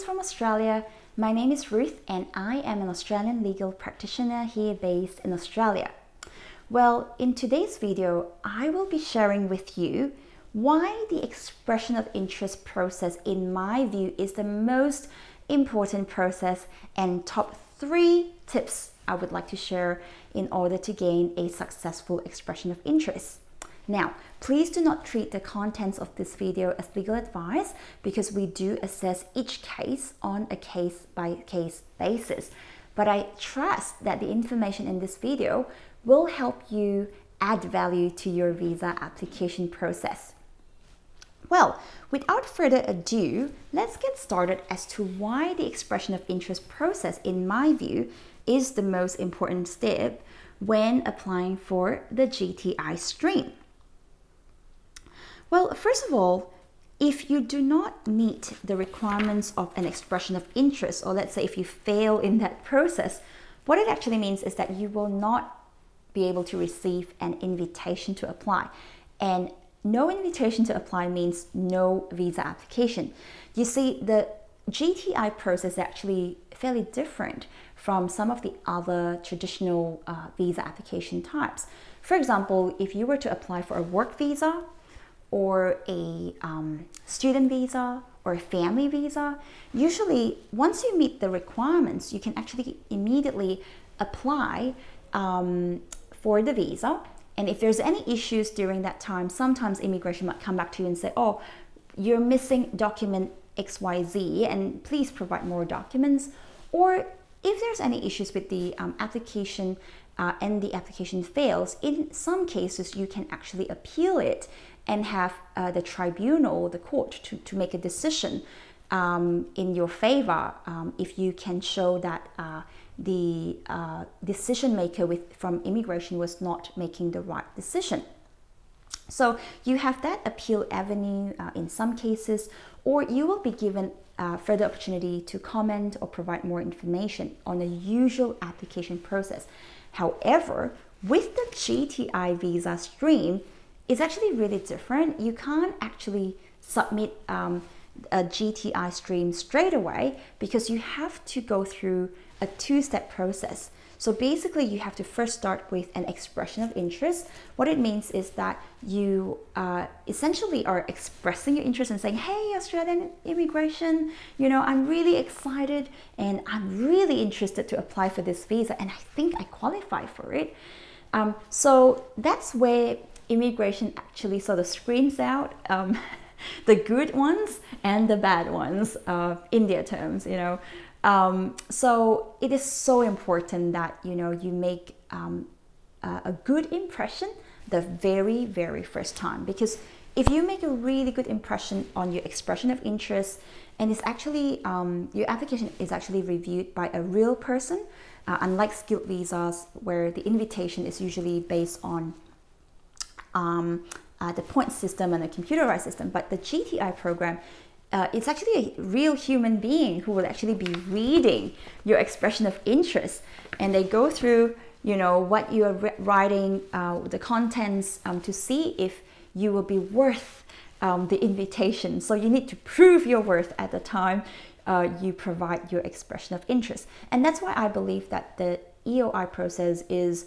Greetings from Australia. My name is Ruth and I am an Australian legal practitioner here based in Australia. Well, in today's video, I will be sharing with you why the expression of interest process, in my view, is the most important process and top 3 tips I would like to share in order to gain a successful expression of interest. Now, please do not treat the contents of this video as legal advice because we do assess each case on a case-by-case basis. But I trust that the information in this video will help you add value to your visa application process. Well, without further ado, let's get started as to why the expression of interest process, in my view, is the most important step when applying for the GTI stream. Well, first of all, if you do not meet the requirements of an expression of interest, or let's say if you fail in that process, what it actually means is that you will not be able to receive an invitation to apply. And no invitation to apply means no visa application. You see, the GTI process is actually fairly different from some of the other traditional visa application types. For example, if you were to apply for a work visa, or a student visa or a family visa, usually once you meet the requirements, you can actually immediately apply for the visa. And if there's any issues during that time, sometimes immigration might come back to you and say, oh, you're missing document XYZ and please provide more documents. Or if there's any issues with the application and the application fails, in some cases you can actually appeal it and have the tribunal, the court, to make a decision in your favor if you can show that the decision maker from immigration was not making the right decision. So you have that appeal avenue in some cases, or you will be given further opportunity to comment or provide more information on the usual application process. However, with the GTI visa stream, it's actually really different. You can't actually submit a GTI stream straight away because you have to go through a 2-step process. So basically you have to first start with an expression of interest. What it means is that you essentially are expressing your interest and saying, hey, Australian immigration, you know, I'm really excited and I'm really interested to apply for this visa and I think I qualify for it. So that's where immigration actually sort of screams out the good ones and the bad ones in their terms, you know. So it is so important that, you know, you make a good impression the very, very first time, because if you make a really good impression on your expression of interest and it's actually, your application is actually reviewed by a real person, unlike skilled visas where the invitation is usually based on the point system and the computerized system. But the GTI program, it's actually a real human being who will actually be reading your expression of interest, and they go through, you know, what you are writing, the contents, to see if you will be worth the invitation. So you need to prove your worth at the time you provide your expression of interest. And that's why I believe that the EOI process is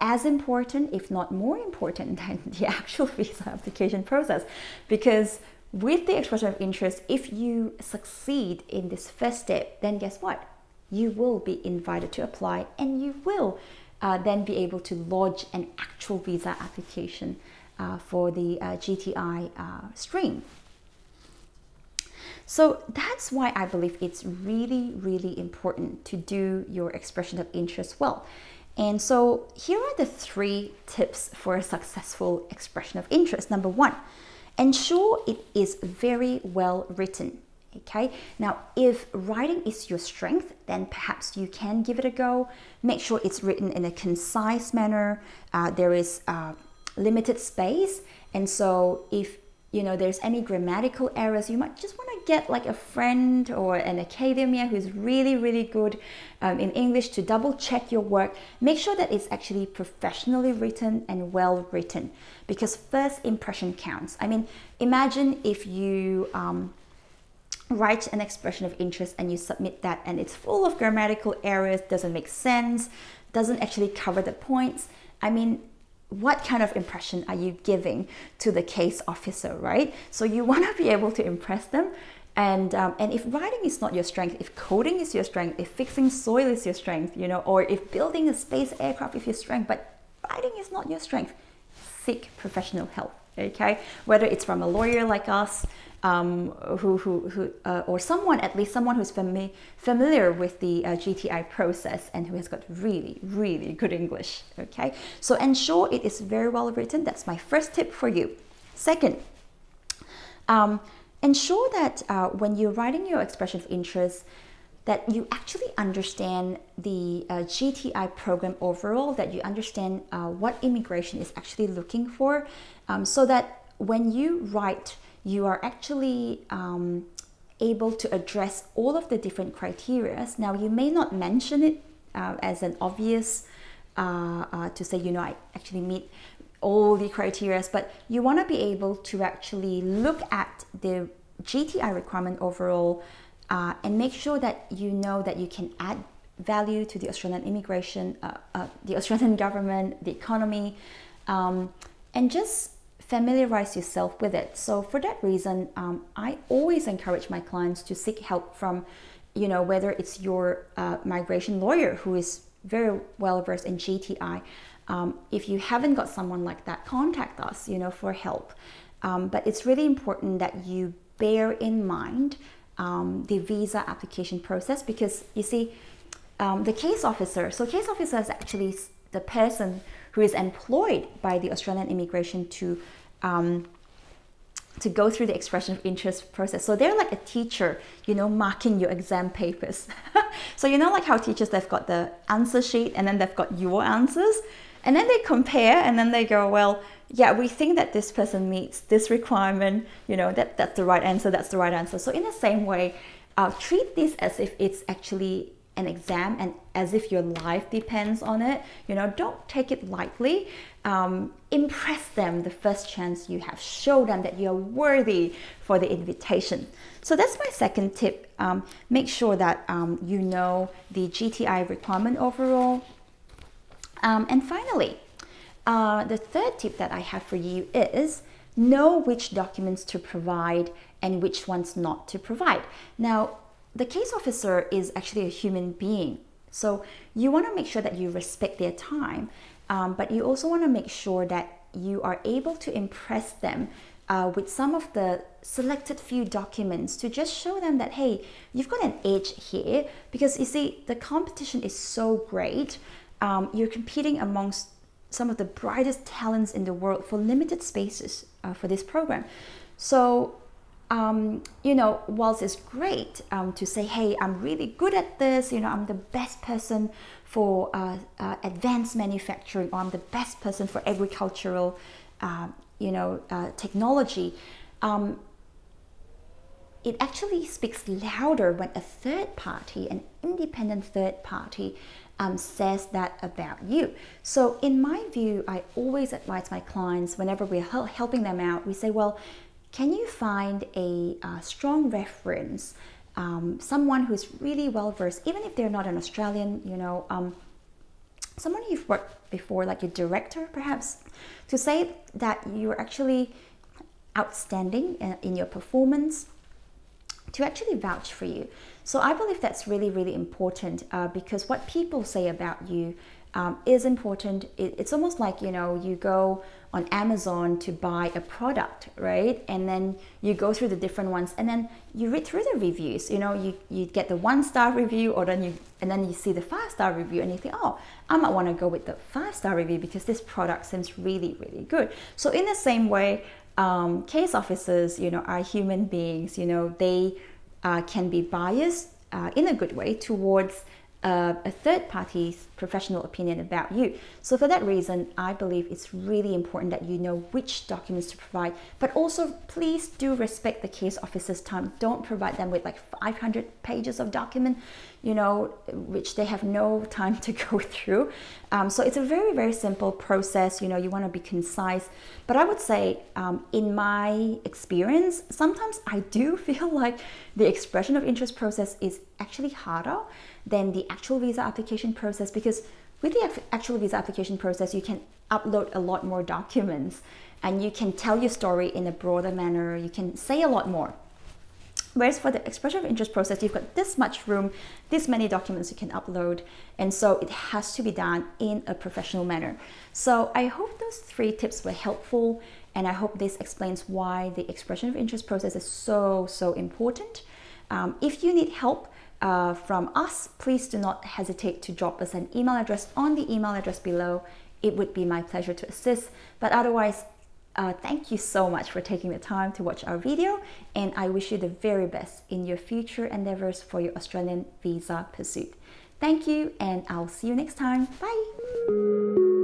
as important, if not more important, than the actual visa application process. Because with the expression of interest, if you succeed in this first step, then guess what? You will be invited to apply and you will then be able to lodge an actual visa application for the GTI stream. So that's why I believe it's really, really important to do your expression of interest well. And so here are the 3 tips for a successful expression of interest. Number 1, ensure it is very well written. Okay, now if writing is your strength, then perhaps you can give it a go. Make sure it's written in a concise manner. There is limited space. And so if, you know, there's any grammatical errors, you might just want to get like a friend or an academia who's really, really good in English to double check your work. Make sure that it's actually professionally written and well written, because first impression counts. I mean, imagine if you write an expression of interest and you submit that, and it's full of grammatical errors, doesn't make sense, doesn't actually cover the points. I mean, what kind of impression are you giving to the case officer, right? So you want to be able to impress them. And if writing is not your strength, if coding is your strength, if fixing soil is your strength, you know, or if building a space aircraft is your strength, but writing is not your strength, seek professional help, okay? Whether it's from a lawyer like us, or someone, at least someone who's familiar with the GTI process and who has got really, really good English, okay? So ensure it is very well written. That's my first tip for you. Second, ensure that when you're writing your expression of interest, that you actually understand the GTI program overall, that you understand what immigration is actually looking for, so that when you write, you are actually able to address all of the different criteria. Now, you may not mention it as an obvious to say, you know, I actually meet all the criteria, but you want to be able to actually look at the GTI requirement overall and make sure that you know that you can add value to the Australian immigration, the Australian government, the economy, and just familiarize yourself with it. So for that reason, I always encourage my clients to seek help from, you know, whether it's your migration lawyer who is very well versed in GTI. If you haven't got someone like that, contact us, you know, for help. But it's really important that you bear in mind the visa application process, because you see, the case officer, so case officer is actually the person who is employed by the Australian immigration to go through the expression of interest process. So they're like a teacher, you know, marking your exam papers. So you know, like how teachers, they've got the answer sheet and then they've got your answers, and then they compare and then they go, well, yeah, we think that this person meets this requirement, you know, that's the right answer, that's the right answer. So in the same way, treat this as if it's actually an exam and as if your life depends on it. You know, don't take it lightly. Impress them the first chance you have. Show them that you're worthy for the invitation. So that's my second tip. Make sure that you know the GTI requirement overall. And finally, the third tip that I have for you is know which documents to provide and which ones not to provide. Now, the case officer is actually a human being, so you want to make sure that you respect their time, but you also want to make sure that you are able to impress them with some of the selected few documents to just show them that, hey, you've got an edge here, because you see, the competition is so great. You're competing amongst some of the brightest talents in the world for limited spaces for this program. So you know, whilst it's great to say, hey, I'm really good at this, you know, I'm the best person for advanced manufacturing, or I'm the best person for agricultural, you know, technology, it actually speaks louder when a third party, an independent third party, says that about you. So in my view, I always advise my clients, whenever we're helping them out, we say, well, can you find a strong reference, someone who's really well-versed, even if they're not an Australian, you know, someone you've worked before, like your director perhaps, to say that you're actually outstanding in your performance, to actually vouch for you. So I believe that's really, really important, because what people say about you is important. It's almost like, you know, you go on Amazon to buy a product, right? And then you go through the different ones, and then you read through the reviews. You know, you get the 1-star review, or then you see the 5-star review, and you think, oh, I might want to go with the 5-star review because this product seems really, really good. So in the same way, case officers, you know, are human beings. You know, they can be biased in a good way towards a third party's professional opinion about you. So for that reason, I believe it's really important that you know which documents to provide, but also please do respect the case officer's time. Don't provide them with like 500 pages of document, you know, which they have no time to go through. So it's a very, very simple process. You know, you want to be concise, but I would say in my experience, sometimes I do feel like the expression of interest process is actually harder than the actual visa application process, because with the actual visa application process, you can upload a lot more documents and you can tell your story in a broader manner. You can say a lot more. Whereas for the expression of interest process, you've got this much room, this many documents you can upload. And so it has to be done in a professional manner. So I hope those three tips were helpful. And I hope this explains why the expression of interest process is so, so important. If you need help from us, please do not hesitate to drop us an email address on the email address below. It would be my pleasure to assist. But otherwise, thank you so much for taking the time to watch our video, and I wish you the very best in your future endeavors for your Australian visa pursuit. Thank you, and I'll see you next time. Bye!